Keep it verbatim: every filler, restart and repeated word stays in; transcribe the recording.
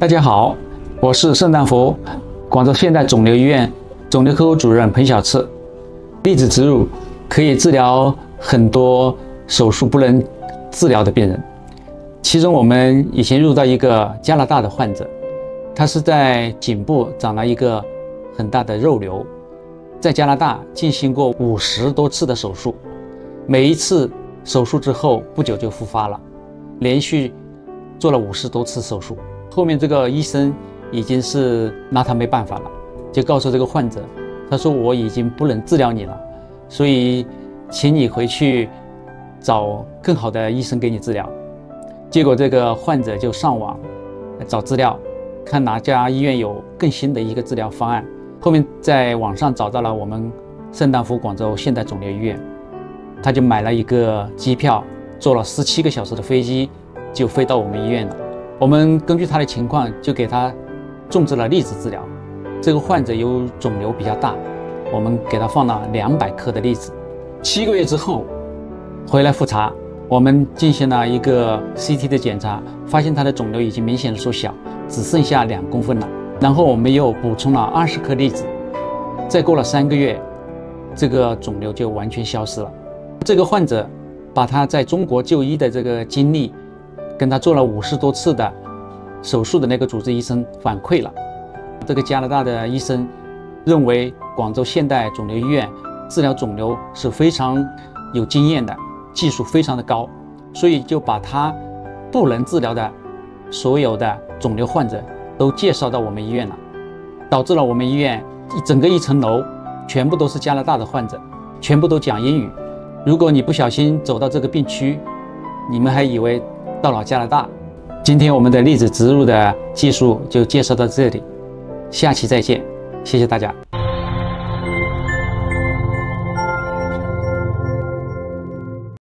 大家好，我是盛丹佛，广州现代肿瘤医院肿瘤科主任彭小赤。粒子植入可以治疗很多手术不能治疗的病人，其中我们以前入到一个加拿大的患者，他是在颈部长了一个很大的肉瘤，在加拿大进行过五十多次的手术，每一次手术之后不久就复发了，连续做了五十多次手术。 后面这个医生已经是拿他没办法了，就告诉这个患者，他说我已经不能治疗你了，所以请你回去找更好的医生给你治疗。结果这个患者就上网找资料，看哪家医院有更新的一个治疗方案。后面在网上找到了我们圣丹佛广州现代肿瘤医院，他就买了一个机票，坐了十七个小时的飞机，就飞到我们医院了。 我们根据他的情况，就给他种植了粒子治疗。这个患者有肿瘤比较大，我们给他放了两百克的粒子。七个月之后回来复查，我们进行了一个 C T 的检查，发现他的肿瘤已经明显的缩小，只剩下两公分了。然后我们又补充了二十克粒子。再过了三个月，这个肿瘤就完全消失了。这个患者把他在中国就医的这个经历， 跟他做了五十多次的手术的那个主治医生反馈了，这个加拿大的医生认为广州现代肿瘤医院治疗肿瘤是非常有经验的，技术非常的高，所以就把他不能治疗的所有的肿瘤患者都介绍到我们医院了，导致了我们医院整个一层楼全部都是加拿大的患者，全部都讲英语。如果你不小心走到这个病区，你们还以为 到了加拿大，今天我们的粒子植入的技术就介绍到这里，下期再见，谢谢大家。